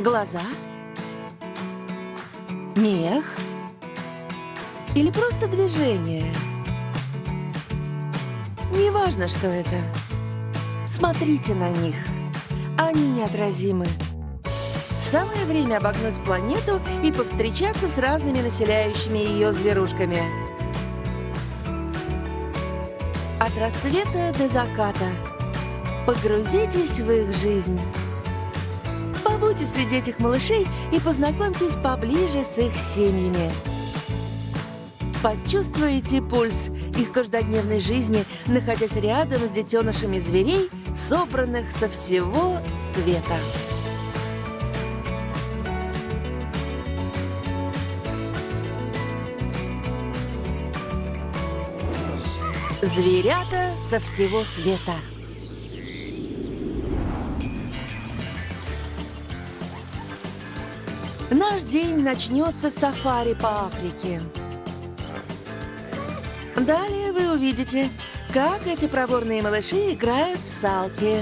Глаза, мех или просто движение. Неважно, что это. Смотрите на них. Они неотразимы. Самое время обогнуть планету и повстречаться с разными населяющими ее зверушками. От рассвета до заката. Погрузитесь в их жизнь. Побудьте среди этих малышей и познакомьтесь поближе с их семьями. Почувствуйте пульс их каждодневной жизни, находясь рядом с детенышами зверей, собранных со всего света. Зверята со всего света. Наш день начнется с сафари по Африке. Далее вы увидите, как эти проворные малыши играют в салки.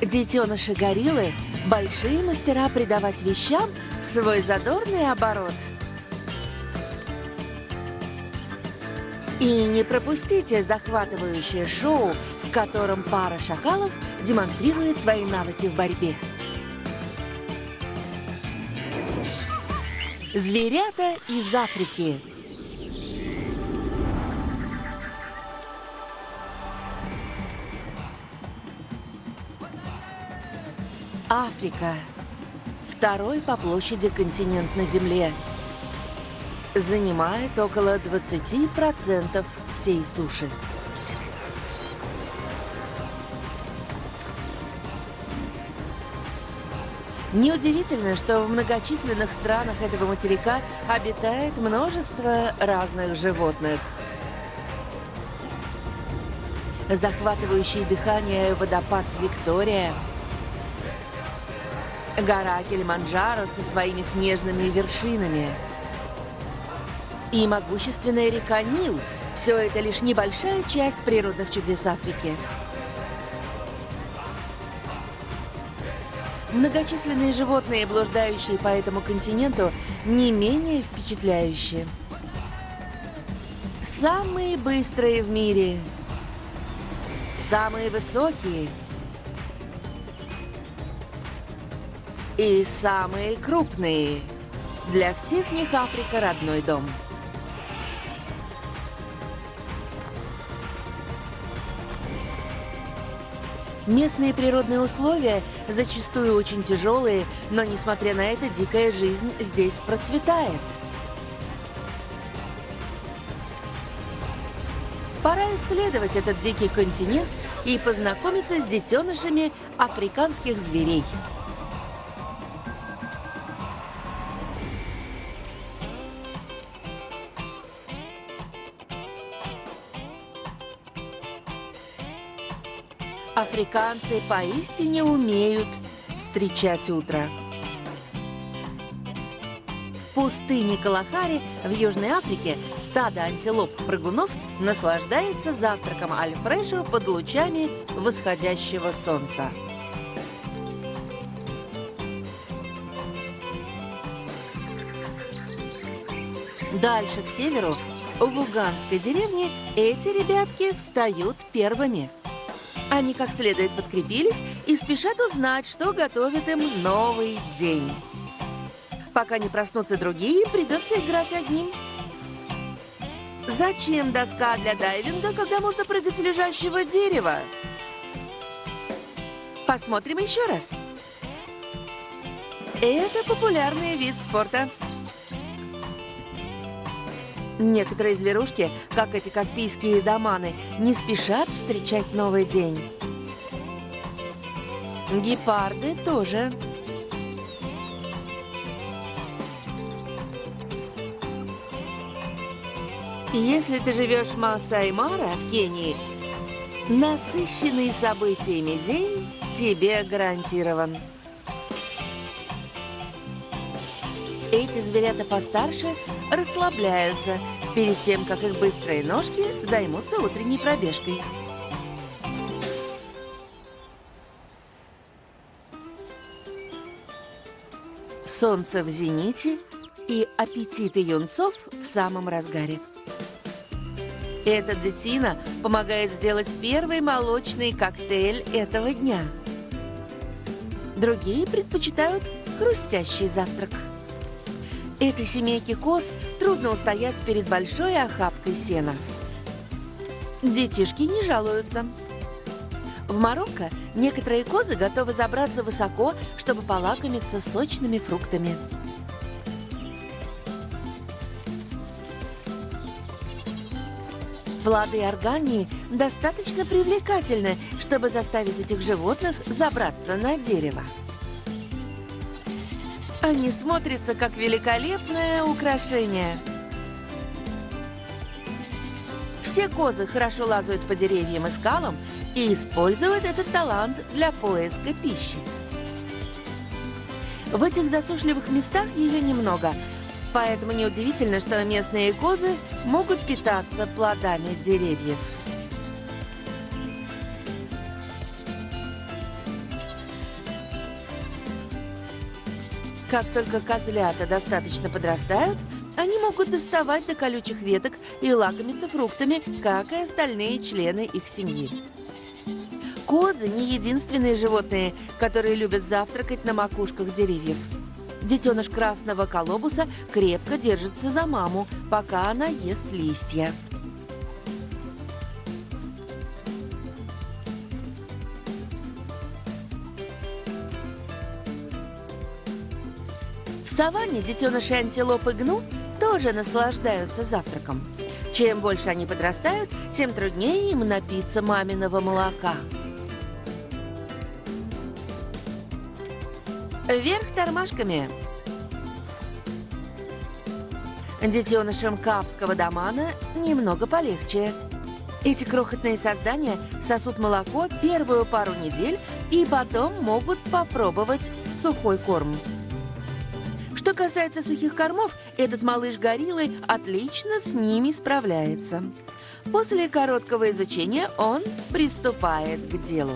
Детеныши гориллы – большие мастера придавать вещам свой задорный оборот. И не пропустите захватывающее шоу, в котором пара шакалов демонстрирует свои навыки в борьбе. Зверята из Африки. Африка. Второй по площади континент на Земле. Занимает около 20% всей суши. Неудивительно, что в многочисленных странах этого материка обитает множество разных животных. Захватывающий дыхание водопад Виктория, гора Килиманджаро со своими снежными вершинами и могущественная река Нил – все это лишь небольшая часть природных чудес Африки. Многочисленные животные, блуждающие по этому континенту, не менее впечатляющие. Самые быстрые в мире, самые высокие и самые крупные. Для всех них Африка – родной дом. Местные природные условия зачастую очень тяжелые, но, несмотря на это, дикая жизнь здесь процветает. Пора исследовать этот дикий континент и познакомиться с детенышами африканских зверей. Африканцы поистине умеют встречать утро. В пустыне Калахари в Южной Африке стадо антилоп-прыгунов наслаждается завтраком альфрешо под лучами восходящего солнца. Дальше к северу, в угандской деревне, эти ребятки встают первыми. Они как следует подкрепились и спешат узнать, что готовит им новый день. Пока не проснутся другие, придется играть одним. Зачем доска для дайвинга, когда можно прыгать с лежащего дерева? Посмотрим еще раз. Это популярный вид спорта. Некоторые зверушки, как эти каспийские доманы, не спешат встречать новый день. Гепарды тоже. Если ты живешь в Масаи-Маре, в Кении, насыщенный событиями день тебе гарантирован. Эти зверята постарше расслабляются перед тем, как их быстрые ножки займутся утренней пробежкой. солнце в зените и аппетиты юнцов в самом разгаре. Эта детина помогает сделать первый молочный коктейль этого дня. Другие предпочитают хрустящий завтрак. Этой семейке коз трудно устоять перед большой охапкой сена. Детишки не жалуются. В Марокко некоторые козы готовы забраться высоко, чтобы полакомиться сочными фруктами. Плоды аргании достаточно привлекательны, чтобы заставить этих животных забраться на дерево. Они смотрятся как великолепное украшение. Все козы хорошо лазают по деревьям и скалам и используют этот талант для поиска пищи. В этих засушливых местах ее немного. Поэтому неудивительно, что местные козы могут питаться плодами деревьев. Как только козлята достаточно подрастают, они могут доставать до колючих веток и лакомиться фруктами, как и остальные члены их семьи. Козы не единственные животные, которые любят завтракать на макушках деревьев. Детеныш красного колобуса крепко держится за маму, пока она ест листья. В саванне детеныши антилоп и гну тоже наслаждаются завтраком. Чем больше они подрастают, тем труднее им напиться маминого молока. Вверх тормашками. Детенышам капского домана немного полегче. Эти крохотные создания сосут молоко первую пару недель и потом могут попробовать сухой корм. Что касается сухих кормов, этот малыш гориллы отлично с ними справляется. После короткого изучения он приступает к делу.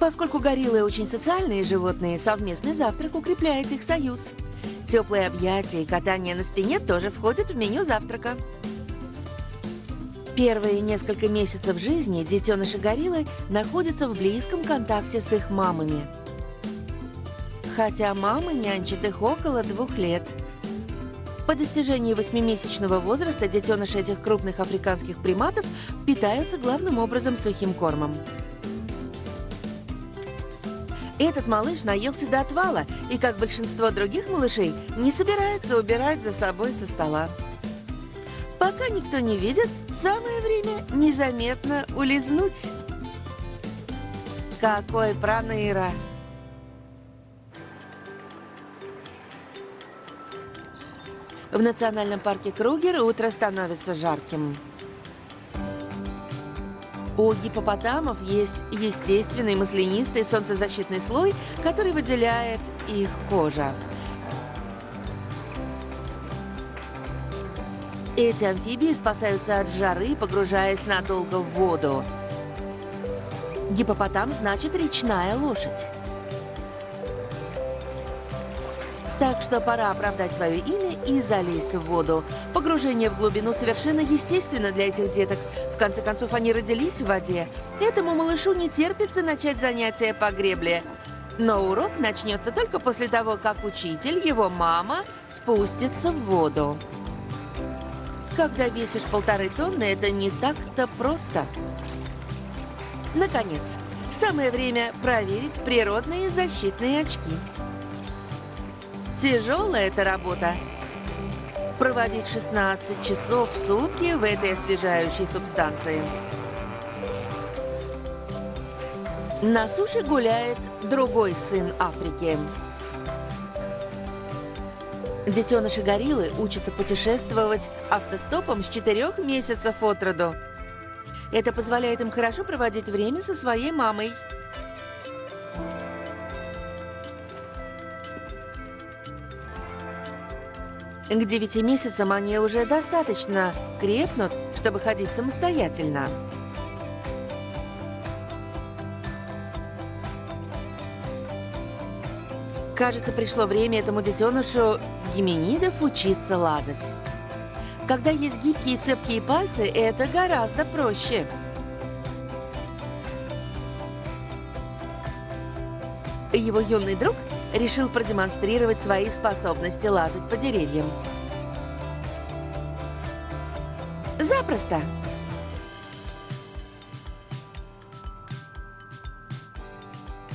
Поскольку гориллы очень социальные животные, совместный завтрак укрепляет их союз. Теплые объятия и катание на спине тоже входят в меню завтрака. Первые несколько месяцев жизни детеныши гориллы находятся в близком контакте с их мамами. Хотя мамы нянчат их около 2 лет. По достижении 8-месячного возраста детеныши этих крупных африканских приматов питаются главным образом сухим кормом. Этот малыш наелся до отвала и, как большинство других малышей, не собирается убирать за собой со стола. Пока никто не видит, самое время незаметно улизнуть. Какой проныра! В национальном парке Крюгер утро становится жарким. У гиппопотамов есть естественный маслянистый солнцезащитный слой, который выделяет их кожа. Эти амфибии спасаются от жары, погружаясь надолго в воду. Гиппопотам значит речная лошадь. Так что пора оправдать свое имя и залезть в воду. Погружение в глубину совершенно естественно для этих деток. В конце концов, они родились в воде. Этому малышу не терпится начать занятия по гребле. Но урок начнется только после того, как учитель, его мама, спустится в воду. Когда весишь 1,5 тонны, это не так-то просто. Наконец, самое время проверить природные защитные очки. Тяжелая эта работа. Проводить 16 часов в сутки в этой освежающей субстанции. На суше гуляет другой сын Африки. Детеныши гориллы учатся путешествовать автостопом с 4 месяцев от роду. Это позволяет им хорошо проводить время со своей мамой. К 9 месяцам они уже достаточно крепнут, чтобы ходить самостоятельно. Кажется, пришло время этому детенышу гименидов учиться лазать. Когда есть гибкие и цепкие пальцы, это гораздо проще. Его юный друг решил продемонстрировать свои способности лазать по деревьям. Запросто!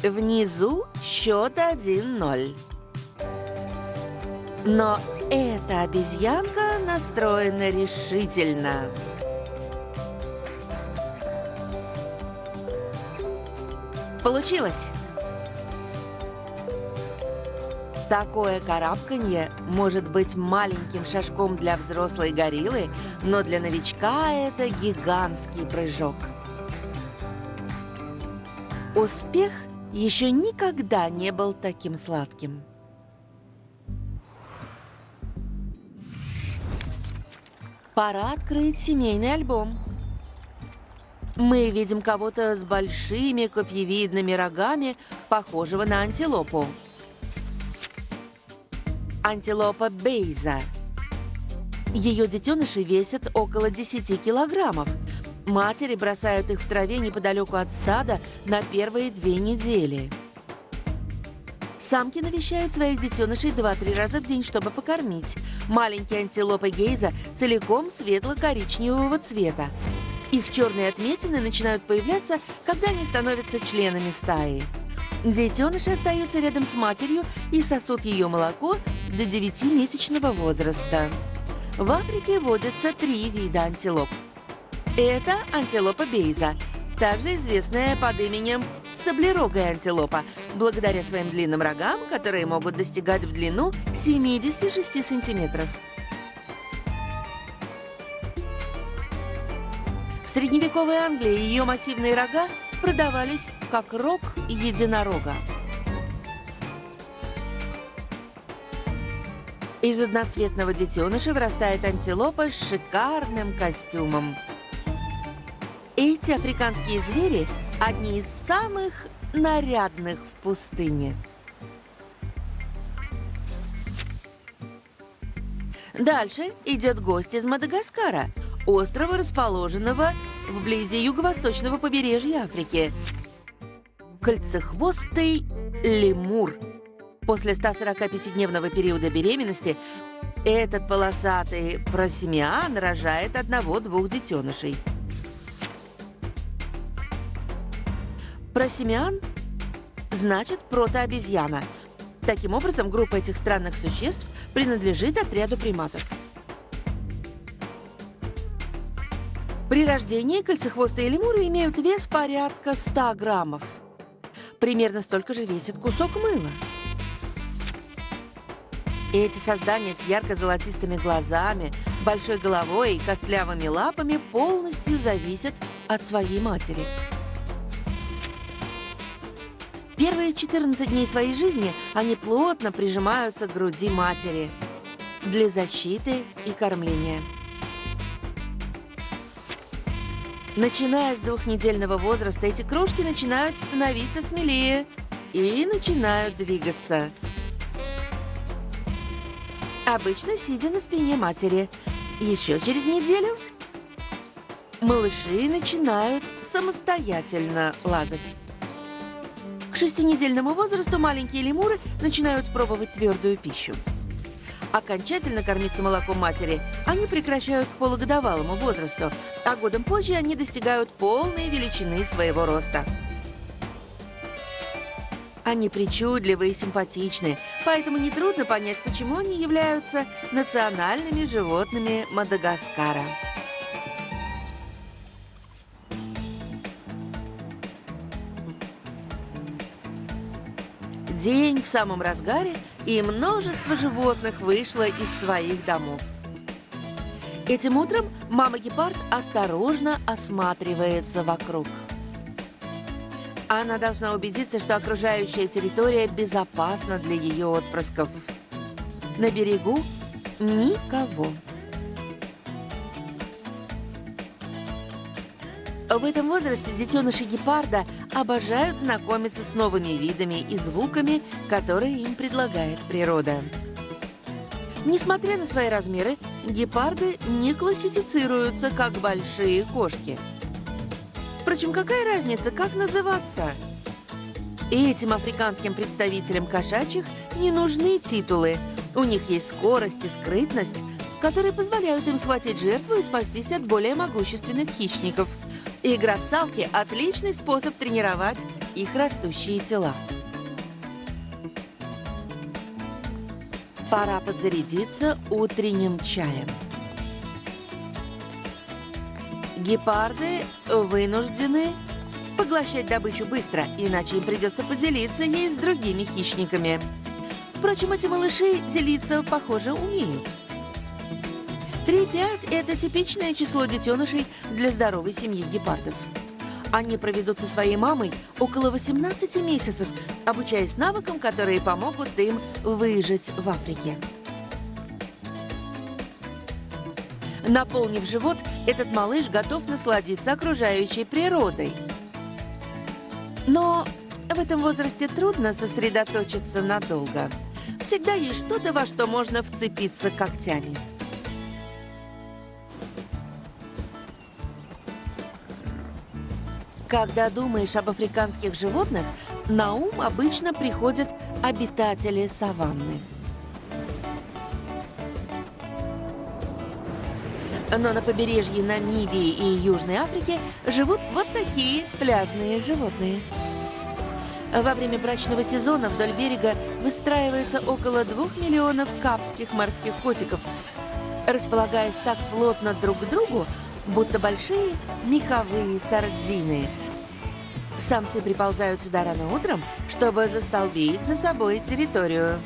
Внизу счет 1-0. Но эта обезьянка настроена решительно. Получилось! Такое карабканье может быть маленьким шажком для взрослой гориллы, но для новичка это гигантский прыжок. Успех еще никогда не был таким сладким. Пора открыть семейный альбом. Мы видим кого-то с большими копьевидными рогами, похожего на антилопу. Антилопа бейза. Ее детеныши весят около 10 килограммов. Матери бросают их в траве неподалеку от стада на первые 2 недели. Самки навещают своих детенышей 2-3 раза в день, чтобы покормить. Маленькие антилопы гейза целиком светло-коричневого цвета. Их черные отметины начинают появляться, когда они становятся членами стаи. Детеныши остаются рядом с матерью и сосут ее молоко до 9-месячного возраста. В Африке водятся 3 вида антилоп. Это антилопа бейза, также известная под именем саблерогая антилопа, благодаря своим длинным рогам, которые могут достигать в длину 76 сантиметров. В средневековой Англии ее массивные рога продавались как рог единорога. Из одноцветного детеныша вырастает антилопа с шикарным костюмом. Эти африканские звери – одни из самых нарядных в пустыне. Дальше идет гость из Мадагаскара, острова, расположенного вблизи юго-восточного побережья Африки. Кольцехвостый лемур. После 145-дневного периода беременности этот полосатый просимиан рожает 1-2 детенышей. Просимиан значит протообезьяна. Таким образом, группа этих странных существ принадлежит отряду приматов. При рождении кольцехвостые лемуры имеют вес порядка 100 граммов. Примерно столько же весит кусок мыла. Эти создания с ярко-золотистыми глазами, большой головой и костлявыми лапами полностью зависят от своей матери. Первые 14 дней своей жизни они плотно прижимаются к груди матери для защиты и кормления. Начиная с 2-недельного возраста, эти крошки начинают становиться смелее и начинают двигаться. Обычно сидя на спине матери. Еще через неделю малыши начинают самостоятельно лазать. К 6-недельному возрасту маленькие лемуры начинают пробовать твердую пищу. Окончательно кормиться молоком матери они прекращают к полугодовалому возрасту, а годом позже они достигают полной величины своего роста. Они причудливы и симпатичны, поэтому нетрудно понять, почему они являются национальными животными Мадагаскара. День в самом разгаре, и множество животных вышло из своих домов. Этим утром мама-гепард осторожно осматривается вокруг. Она должна убедиться, что окружающая территория безопасна для ее отпрысков. На берегу никого. В этом возрасте детеныши гепарда обожают знакомиться с новыми видами и звуками, которые им предлагает природа. Несмотря на свои размеры, гепарды не классифицируются как большие кошки. Впрочем, какая разница, как называться? Этим африканским представителям кошачьих не нужны титулы. У них есть скорость и скрытность, которые позволяют им схватить жертву и спастись от более могущественных хищников. Игра в салки – отличный способ тренировать их растущие тела. Пора подзарядиться утренним чаем. Гепарды вынуждены поглощать добычу быстро, иначе им придется поделиться ей с другими хищниками. Впрочем, эти малыши делиться, похоже, умеют. 3-5 – это типичное число детенышей для здоровой семьи гепардов. Они проведут со своей мамой около 18 месяцев, обучаясь навыкам, которые помогут им выжить в Африке. Наполнив живот, этот малыш готов насладиться окружающей природой. Но в этом возрасте трудно сосредоточиться надолго. Всегда есть что-то, во что можно вцепиться когтями. Когда думаешь об африканских животных, на ум обычно приходят обитатели саванны. Но на побережье Намибии и Южной Африки живут вот такие пляжные животные. Во время брачного сезона вдоль берега выстраивается около 2 миллионов капских морских котиков, располагаясь так плотно друг к другу, будто большие меховые сардины. Самцы приползают сюда рано утром, чтобы застолбить за собой территорию.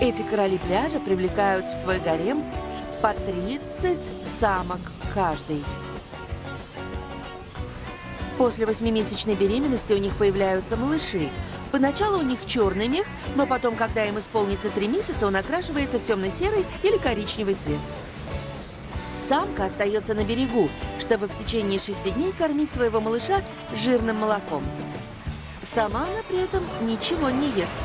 Эти короли пляжа привлекают в свой гарем по 30 самок каждый. После 8-месячной беременности у них появляются малыши. Поначалу у них черный мех, но потом, когда им исполнится 3 месяца, он окрашивается в темно-серый или коричневый цвет. Самка остается на берегу, чтобы в течение 6 дней кормить своего малыша жирным молоком. Сама она при этом ничего не ест.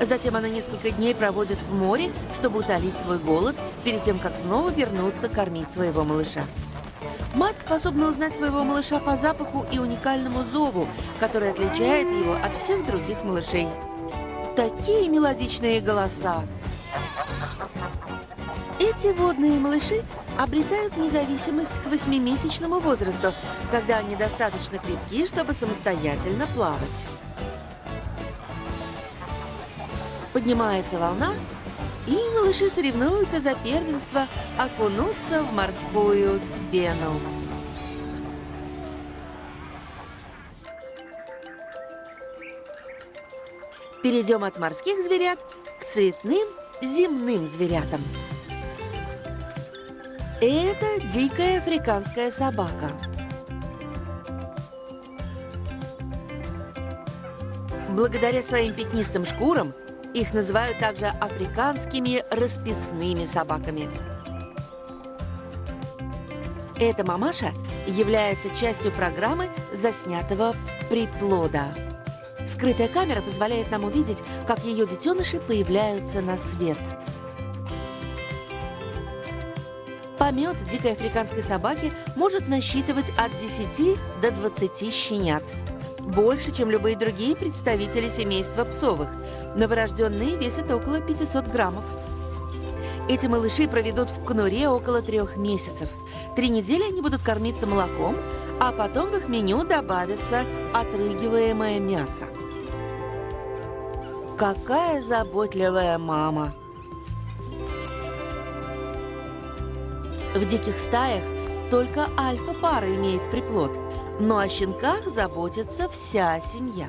Затем она несколько дней проводит в море, чтобы утолить свой голод, перед тем, как снова вернуться кормить своего малыша. Мать способна узнать своего малыша по запаху и уникальному зову, который отличает его от всех других малышей. Такие мелодичные голоса! Эти водные малыши обретают независимость к 8-месячному возрасту, когда они достаточно крепки, чтобы самостоятельно плавать. Поднимается волна, и малыши соревнуются за первенство окунуться в морскую пену. Перейдем от морских зверят к цветным земным зверятам. Это дикая африканская собака. Благодаря своим пятнистым шкурам их называют также африканскими расписными собаками. Эта мамаша является частью программы заснятого приплода. Скрытая камера позволяет нам увидеть, как ее детеныши появляются на свет. Помет дикой африканской собаки может насчитывать от 10 до 20 щенят. Больше, чем любые другие представители семейства псовых. Новорожденные весят около 500 граммов. Эти малыши проведут в конуре около 3 месяцев. 3 недели они будут кормиться молоком, а потом в их меню добавится отрыгиваемое мясо. Какая заботливая мама! В диких стаях только альфа-пара имеет приплод, но о щенках заботится вся семья.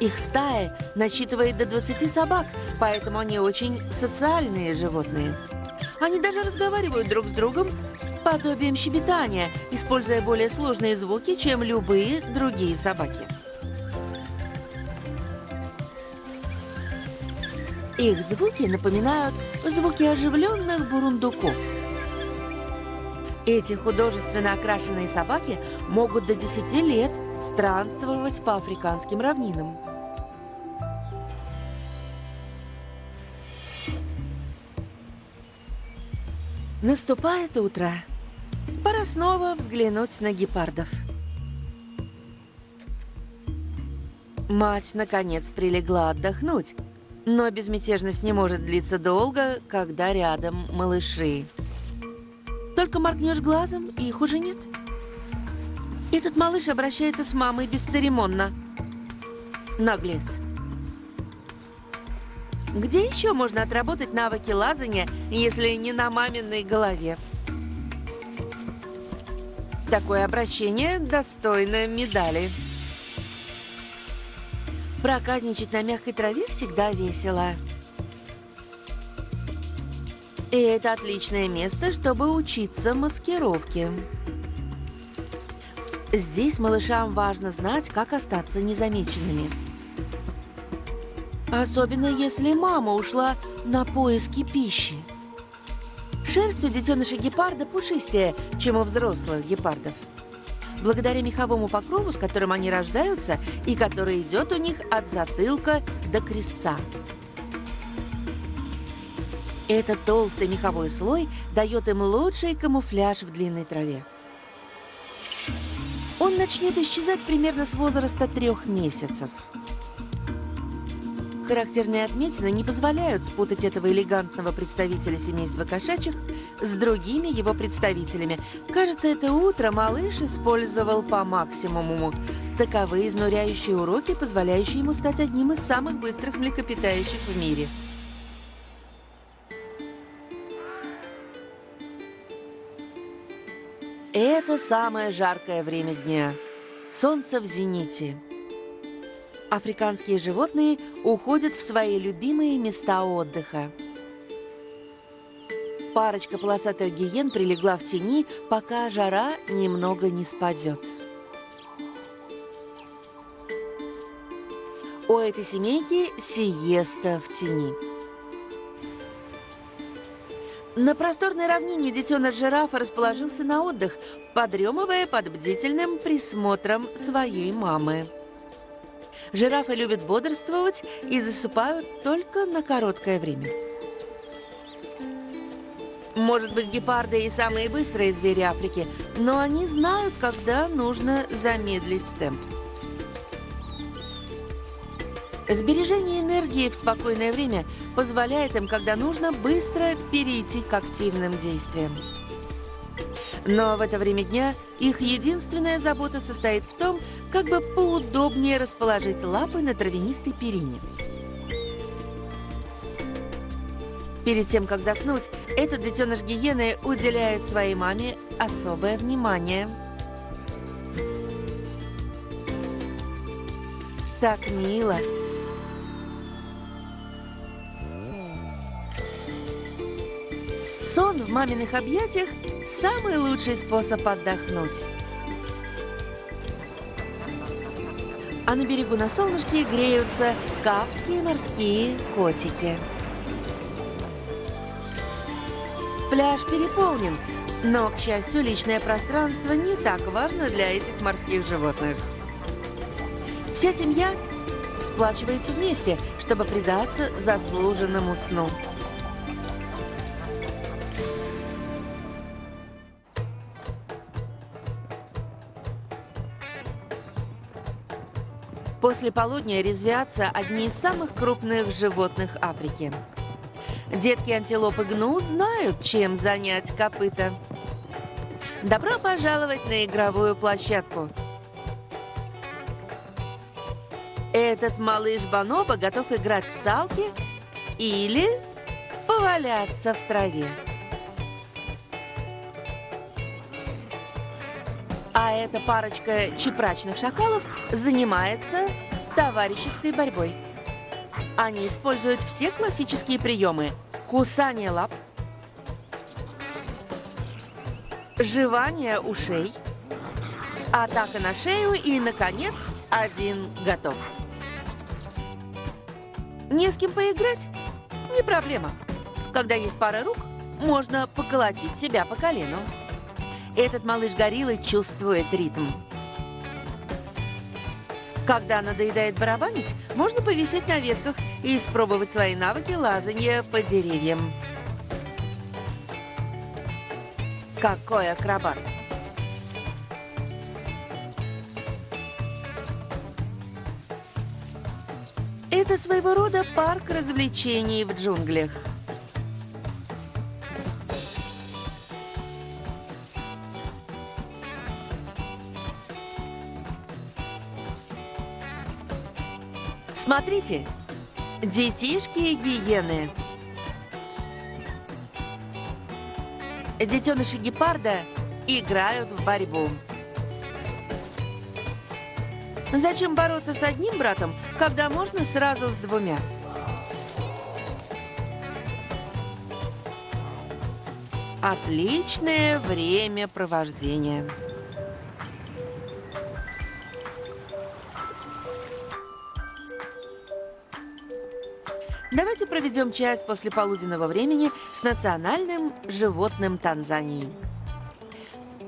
Их стая насчитывает до 20 собак, поэтому они очень социальные животные. Они даже разговаривают друг с другом подобием щебетания, используя более сложные звуки, чем любые другие собаки. Их звуки напоминают звуки оживленных бурундуков. Эти художественно окрашенные собаки могут до 10 лет странствовать по африканским равнинам. Наступает утро. Пора снова взглянуть на гепардов. Мать, наконец, прилегла отдохнуть, но безмятежность не может длиться долго, когда рядом малыши. Только моргнешь глазом, и их уже нет. Этот малыш обращается с мамой бесцеремонно. Наглец. Где еще можно отработать навыки лазания, если не на маминой голове? Такое обращение достойно медали. Проказничать на мягкой траве всегда весело. И это отличное место, чтобы учиться маскировке. Здесь малышам важно знать, как остаться незамеченными. Особенно, если мама ушла на поиски пищи. Шерсть у детеныша гепарда пушистее, чем у взрослых гепардов. Благодаря меховому покрову, с которым они рождаются, и который идет у них от затылка до крестца. Этот толстый меховой слой дает им лучший камуфляж в длинной траве. Он начнет исчезать примерно с возраста 3 месяцев. Характерные отметины не позволяют спутать этого элегантного представителя семейства кошачьих с другими его представителями. Кажется, это утро малыш использовал по максимуму. Таковы изнуряющие уроки, позволяющие ему стать одним из самых быстрых млекопитающих в мире. Это самое жаркое время дня. Солнце в зените. Африканские животные уходят в свои любимые места отдыха. Парочка полосатых гиен прилегла в тени, пока жара немного не спадет. У этой семейки сиеста в тени. На просторной равнине детеныш жирафа расположился на отдых, подремывая под бдительным присмотром своей мамы. Жирафы любят бодрствовать и засыпают только на короткое время. Может быть, гепарды и самые быстрые звери Африки, но они знают, когда нужно замедлить темп. Сбережение энергии в спокойное время позволяет им, когда нужно, быстро перейти к активным действиям. Но в это время дня их единственная забота состоит в том, как бы поудобнее расположить лапы на травянистой перине. Перед тем, как заснуть, этот детеныш гиены уделяет своей маме особое внимание. Так мило. Сон в маминых объятиях – самый лучший способ отдохнуть. А на берегу на солнышке греются капские морские котики. Пляж переполнен, но, к счастью, личное пространство не так важно для этих морских животных. Вся семья сплачивается вместе, чтобы предаться заслуженному сну. После полудня резвятся одни из самых крупных животных Африки. Детки антилопы гну знают, чем занять копыта. Добро пожаловать на игровую площадку. Этот малыш Баноба готов играть в салки или поваляться в траве. А эта парочка чепрачных шакалов занимается товарищеской борьбой. Они используют все классические приемы. Кусание лап, жевание ушей, атака на шею и, наконец, один готов. Не с кем поиграть? Не проблема. Когда есть пара рук, можно поколотить себя по колену. Этот малыш-горилла чувствует ритм. Когда надоедает барабанить, можно повисеть на ветках и испробовать свои навыки лазанья по деревьям. Какой акробат! Это своего рода парк развлечений в джунглях. Смотрите, детишки-гиены. Детеныши гепарда играют в борьбу. Зачем бороться с одним братом, когда можно сразу с двумя? Отличное времяпровождение. Давайте проведем час после полуденного времени с национальным животным Танзании.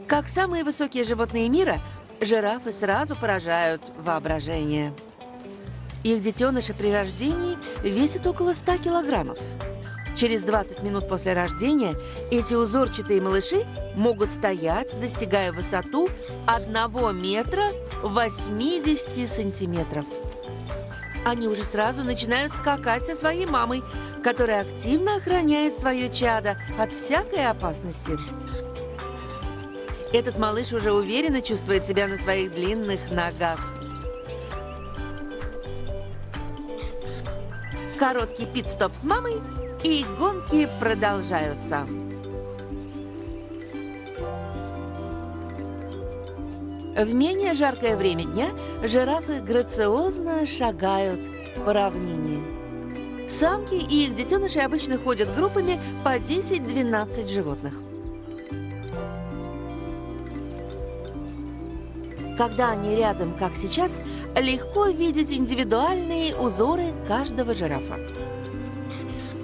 Как самые высокие животные мира, жирафы сразу поражают воображение. Их детеныши при рождении весят около 100 килограммов. Через 20 минут после рождения эти узорчатые малыши могут стоять, достигая высоту 1 метра 80 сантиметров. Они уже сразу начинают скакать со своей мамой, которая активно охраняет свое чадо от всякой опасности. Этот малыш уже уверенно чувствует себя на своих длинных ногах. Короткий пит-стоп с мамой, и гонки продолжаются. В менее жаркое время дня жирафы грациозно шагают по равнине. Самки и их детеныши обычно ходят группами по 10-12 животных. Когда они рядом, как сейчас, легко видеть индивидуальные узоры каждого жирафа.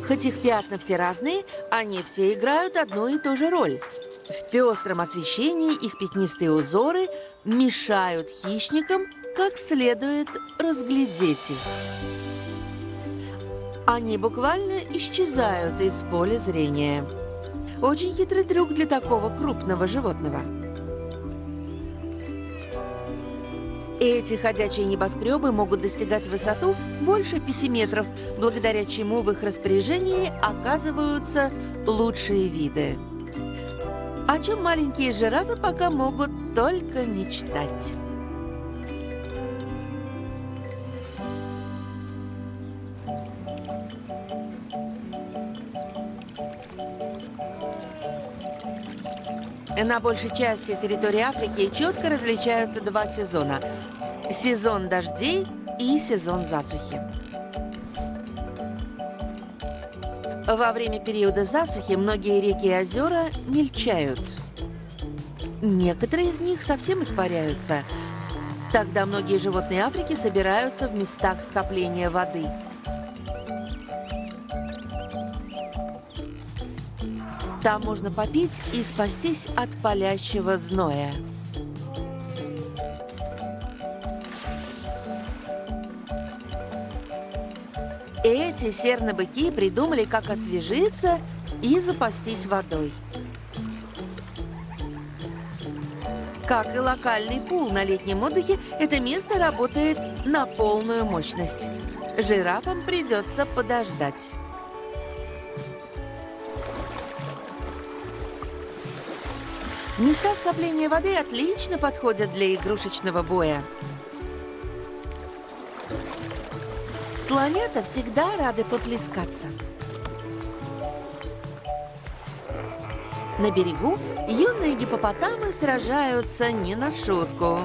Хоть их пятна все разные, они все играют одну и ту же роль. В пестром освещении их пятнистые узоры мешают хищникам как следует разглядеть их. Они буквально исчезают из поля зрения. Очень хитрый трюк для такого крупного животного. Эти ходячие небоскребы могут достигать высоту больше 5 метров, благодаря чему в их распоряжении оказываются лучшие виды. О чем маленькие жирафы пока могут только мечтать. На большей части территории Африки четко различаются два сезона – сезон дождей и сезон засухи. Во время периода засухи многие реки и озера мельчают. Некоторые из них совсем испаряются. Тогда многие животные Африки собираются в местах скопления воды. Там можно попить и спастись от палящего зноя. Эти сернобыки придумали, как освежиться и запастись водой. Как и локальный пул на летнем отдыхе, это место работает на полную мощность. Жирафам придется подождать. Места скопления воды отлично подходят для игрушечного боя. Слонята всегда рады поплескаться. На берегу юные гиппопотамы сражаются не на шутку.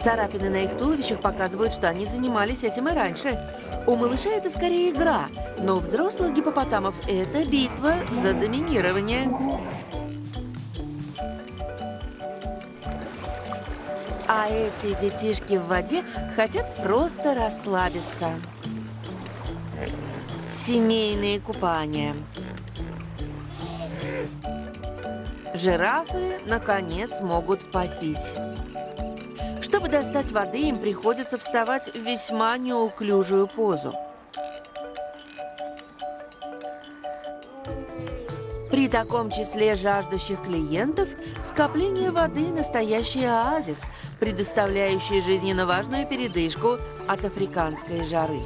Царапины на их туловищах показывают, что они занимались этим и раньше. У малыша это скорее игра, но у взрослых гиппопотамов это битва за доминирование. А эти детишки в воде хотят просто расслабиться. Семейные купания. Жирафы, наконец, могут попить. Чтобы достать воды, им приходится вставать в весьма неуклюжую позу. При таком числе жаждущих клиентов скопление воды – настоящий оазис, предоставляющий жизненно важную передышку от африканской жары.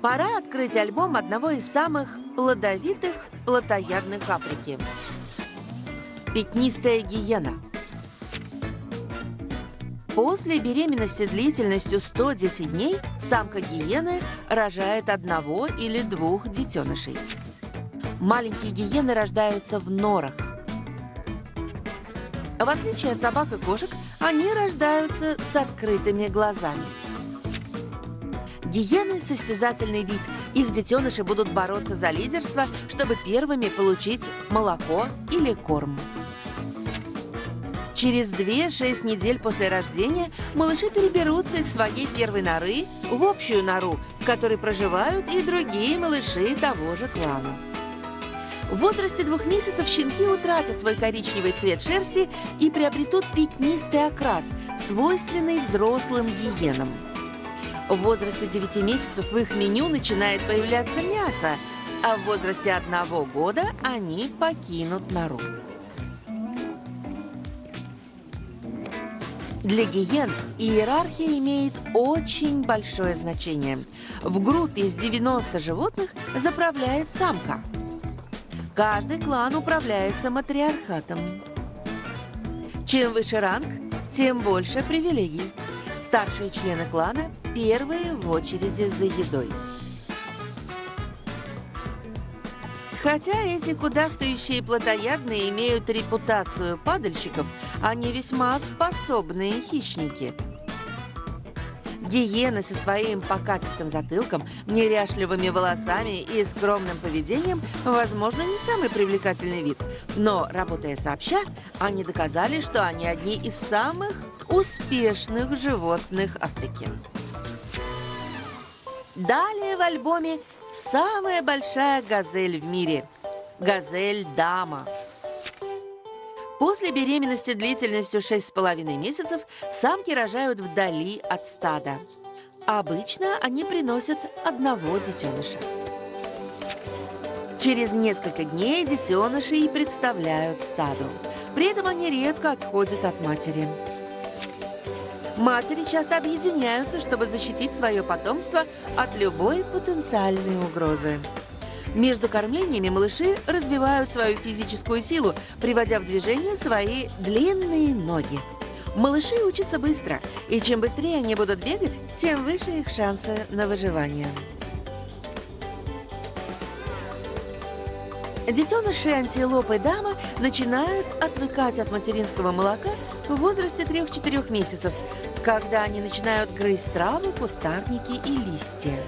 Пора открыть альбом одного из самых плодовитых плотоядных Африки – пятнистая гиена. После беременности длительностью 110 дней самка гиены рожает одного или двух детенышей. Маленькие гиены рождаются в норах. В отличие от собак и кошек, они рождаются с открытыми глазами. Гиены – состязательный вид. Их детеныши будут бороться за лидерство, чтобы первыми получить молоко или корм. Через 2-6 недель после рождения малыши переберутся из своей первой норы в общую нору, в которой проживают и другие малыши того же клана. В возрасте 2 месяцев щенки утратят свой коричневый цвет шерсти и приобретут пятнистый окрас, свойственный взрослым гиенам. В возрасте 9 месяцев в их меню начинает появляться мясо, а в возрасте 1 года они покинут нору. Для гиен иерархия имеет очень большое значение. В группе из 90 животных заправляет самка. Каждый клан управляется матриархатом. Чем выше ранг, тем больше привилегий. Старшие члены клана первые в очереди за едой. Хотя эти кудахтающие плотоядные имеют репутацию падальщиков, они весьма способные хищники. Гиена со своим покатистым затылком, неряшливыми волосами и скромным поведением, возможно, не самый привлекательный вид. Но, работая сообща, они доказали, что они одни из самых успешных животных Африки. Далее в альбоме самая большая газель в мире – газель-дама. После беременности длительностью 6,5 месяцев самки рожают вдали от стада. Обычно они приносят одного детеныша. Через несколько дней детеныши представляют стаду. При этом они редко отходят от матери. Матери часто объединяются, чтобы защитить свое потомство от любой потенциальной угрозы. Между кормлениями малыши развивают свою физическую силу, приводя в движение свои длинные ноги. Малыши учатся быстро, и чем быстрее они будут бегать, тем выше их шансы на выживание. Детеныши антилопы дама начинают отвыкать от материнского молока в возрасте 3-4 месяцев, когда они начинают грызть травы, кустарники и листья.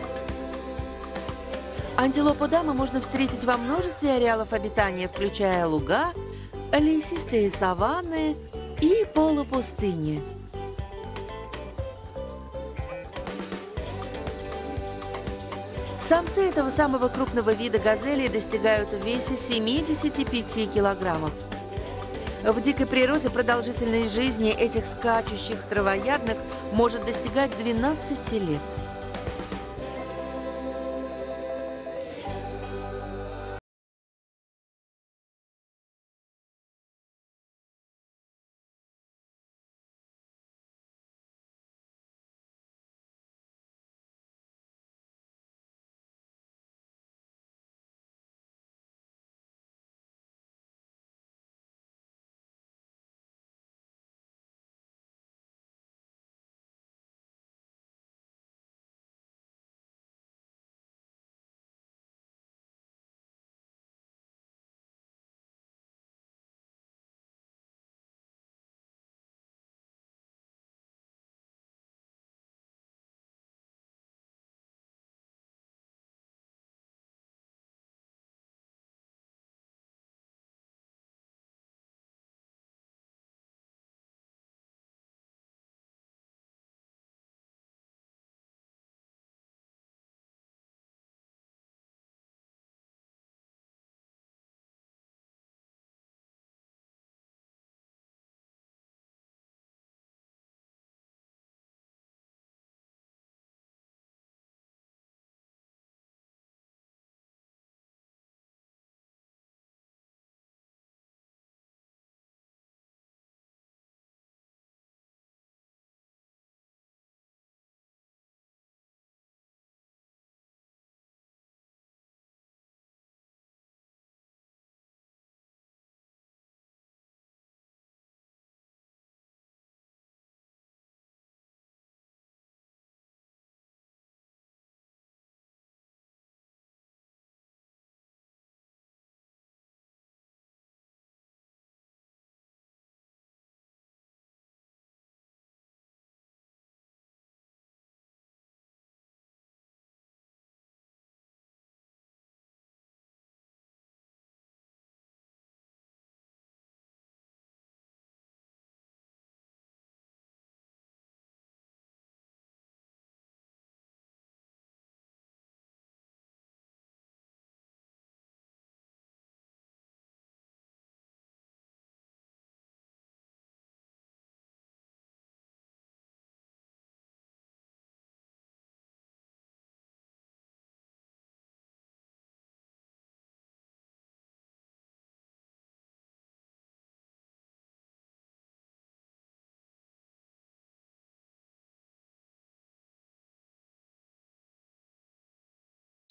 Антилопу дамы можно встретить во множестве ареалов обитания, включая луга, лесистые саванны и полупустыни. Самцы этого самого крупного вида газелей достигают в весе 75 килограммов. В дикой природе продолжительность жизни этих скачущих травоядных может достигать 12 лет.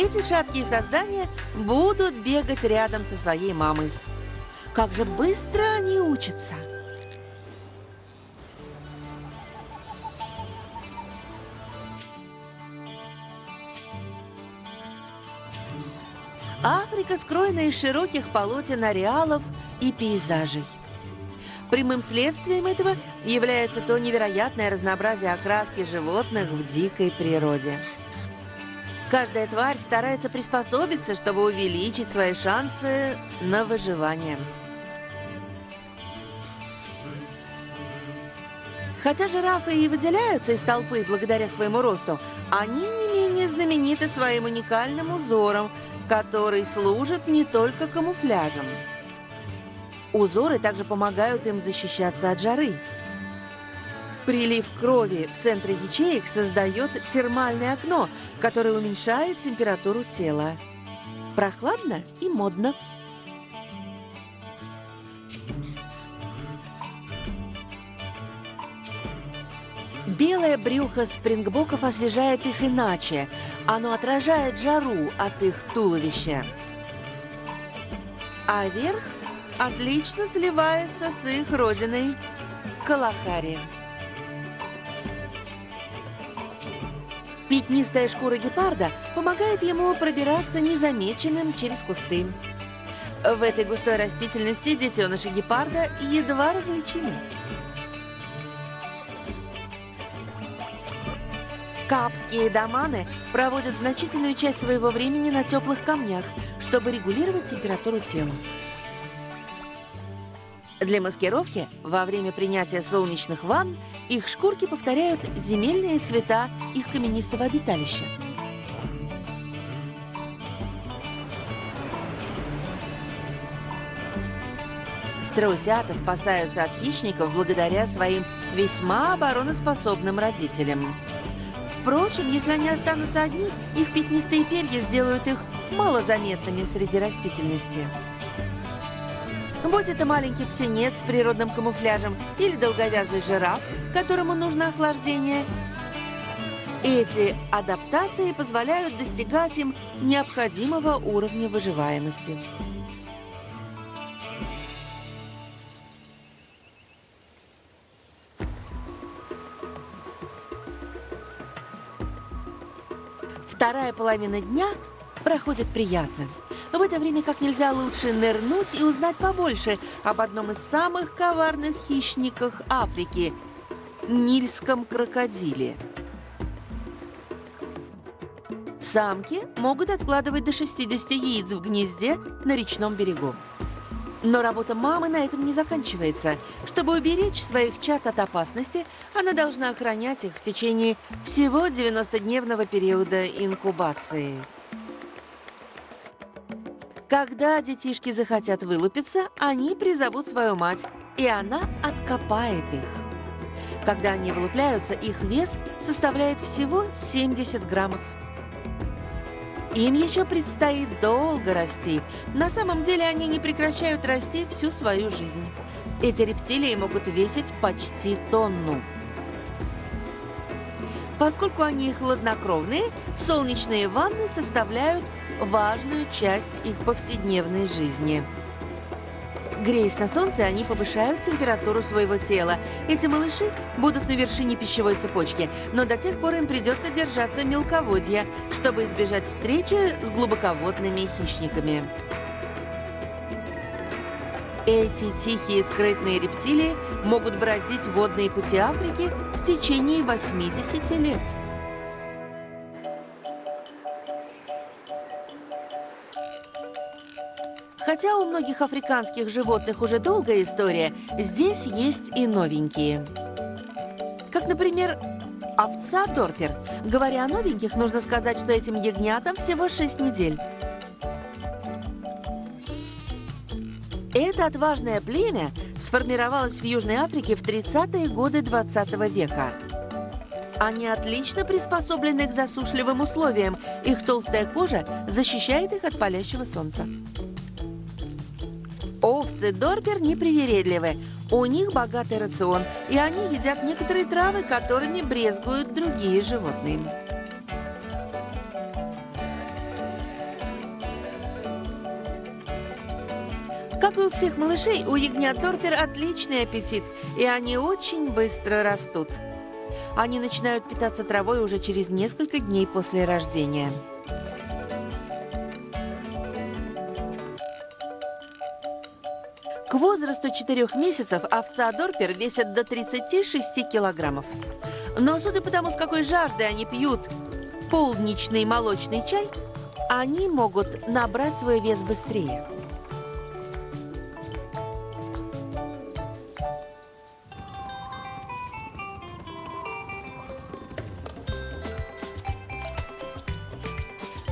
Эти шаткие создания будут бегать рядом со своей мамой. Как же быстро они учатся! Африка скроена из широких полотен ареалов и пейзажей. Прямым следствием этого является то невероятное разнообразие окраски животных в дикой природе. Каждая тварь старается приспособиться, чтобы увеличить свои шансы на выживание. Хотя жирафы и выделяются из толпы благодаря своему росту, они не менее знамениты своим уникальным узором, который служит не только камуфляжем. Узоры также помогают им защищаться от жары. Прилив крови в центре ячеек создает термальное окно, которое уменьшает температуру тела. Прохладно и модно. Белое брюхо спрингбоков освежает их иначе. Оно отражает жару от их туловища. А верх отлично сливается с их родиной – Калахари. Пятнистая шкура гепарда помогает ему пробираться незамеченным через кусты. В этой густой растительности детеныши гепарда едва различимы. Каапские доманы проводят значительную часть своего времени на теплых камнях, чтобы регулировать температуру тела. Для маскировки во время принятия солнечных ванн их шкурки повторяют земельные цвета их каменистого обиталища. Страусята спасаются от хищников благодаря своим весьма обороноспособным родителям. Впрочем, если они останутся одни, их пятнистые перья сделают их малозаметными среди растительности. Будь это маленький птенец с природным камуфляжем или долговязый жираф, которому нужно охлаждение, эти адаптации позволяют достигать им необходимого уровня выживаемости. Вторая половина дня проходит приятно. В это время как нельзя лучше нырнуть и узнать побольше об одном из самых коварных хищников Африки – нильском крокодиле. Самки могут откладывать до 60 яиц в гнезде на речном берегу. Но работа мамы на этом не заканчивается. Чтобы уберечь своих чад от опасности, она должна охранять их в течение всего 90-дневного периода инкубации. Когда детишки захотят вылупиться, они призовут свою мать, и она откопает их. Когда они вылупляются, их вес составляет всего 70 граммов. Им еще предстоит долго расти. На самом деле они не прекращают расти всю свою жизнь. Эти рептилии могут весить почти тонну. Поскольку они хладнокровные, солнечные ванны составляют важную часть их повседневной жизни. Греясь на солнце, они повышают температуру своего тела. Эти малыши будут на вершине пищевой цепочки, но до тех пор им придется держаться мелководья, чтобы избежать встречи с глубоководными хищниками. Эти тихие скрытные рептилии могут бороздить водные пути Африки в течение 80 лет. Хотя у многих африканских животных уже долгая история, здесь есть и новенькие. Как, например, овца Дорпер. Говоря о новеньких, нужно сказать, что этим ягнятам всего 6 недель. Это отважное племя сформировалось в Южной Африке в 30-е годы 20 века. Они отлично приспособлены к засушливым условиям. Их толстая кожа защищает их от палящего солнца. Овцы Дорпер непривередливы, у них богатый рацион, и они едят некоторые травы, которыми брезгуют другие животные. Как и у всех малышей, у ягнят Норпер отличный аппетит, и они очень быстро растут. Они начинают питаться травой уже через несколько дней после рождения. К возрасту 4 месяцев овца Норпер весят до 36 килограммов. Но судя по тому, с какой жаждой они пьют полдничный молочный чай, они могут набрать свой вес быстрее.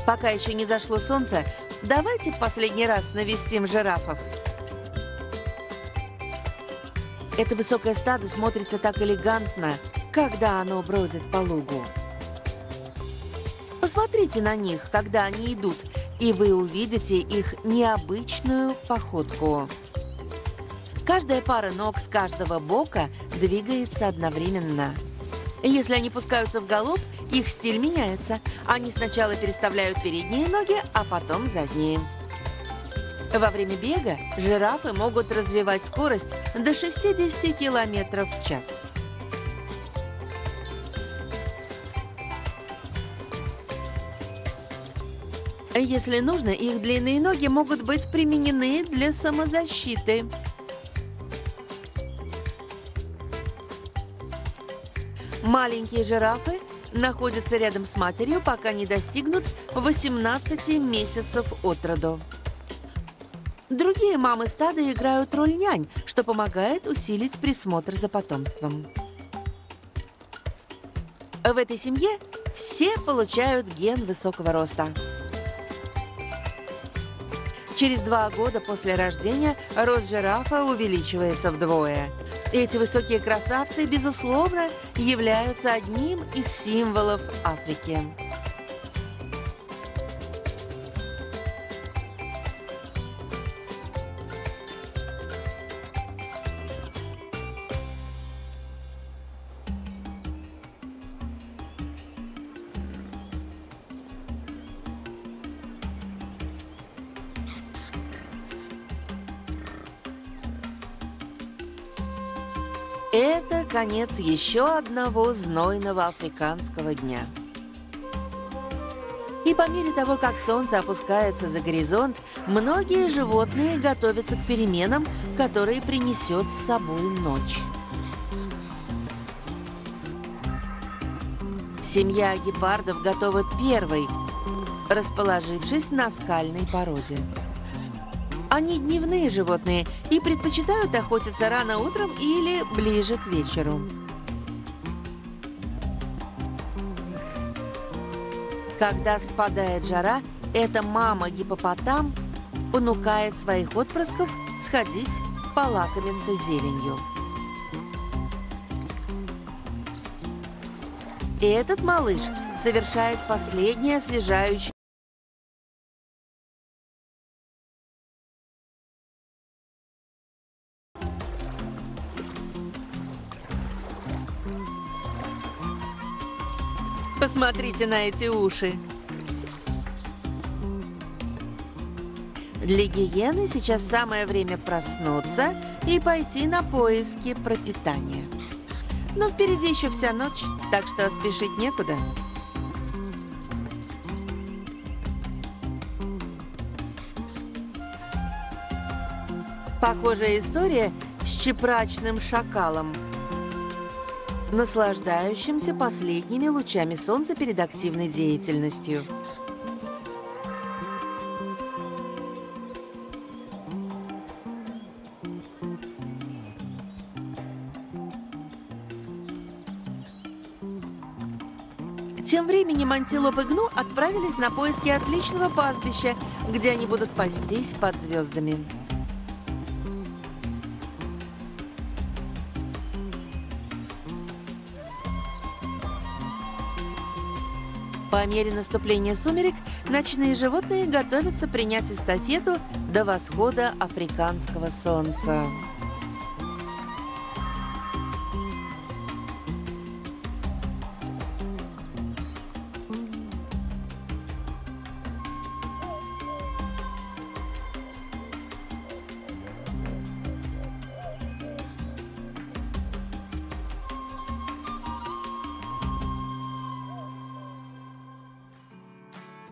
Пока еще не зашло солнце, давайте в последний раз навестим жирафов. Это высокое стадо смотрится так элегантно, когда оно бродит по лугу. Посмотрите на них, когда они идут, и вы увидите их необычную походку. Каждая пара ног с каждого бока двигается одновременно. Если они пускаются в галоп, их стиль меняется. Они сначала переставляют передние ноги, а потом задние. Во время бега жирафы могут развивать скорость до 60 километров в час. Если нужно, их длинные ноги могут быть применены для самозащиты. Маленькие жирафы находятся рядом с матерью, пока не достигнут 18 месяцев от роду. Другие мамы стада играют роль нянь, что помогает усилить присмотр за потомством. В этой семье все получают ген высокого роста. Через 2 года после рождения рост жирафа увеличивается вдвое. Эти высокие красавцы, безусловно, являются одним из символов Африки. Это конец еще одного знойного африканского дня. И по мере того, как солнце опускается за горизонт, многие животные готовятся к переменам, которые принесет с собой ночь. Семья гепардов готова первой, расположившись на скальной породе. Они дневные животные и предпочитают охотиться рано утром или ближе к вечеру. Когда спадает жара, эта мама-гиппопотам понукает своих отпрысков сходить полакомиться зеленью. И этот малыш совершает последнее освежающее. Посмотрите на эти уши. Для гиены сейчас самое время проснуться и пойти на поиски пропитания. Но впереди еще вся ночь, так что спешить некуда. Похожая история с чепрачным шакалом, наслаждающимся последними лучами солнца перед активной деятельностью. Тем временем антилоп и гну отправились на поиски отличного пастбища, где они будут пастись под звездами. По мере наступления сумерек ночные животные готовятся принять эстафету до восхода африканского солнца.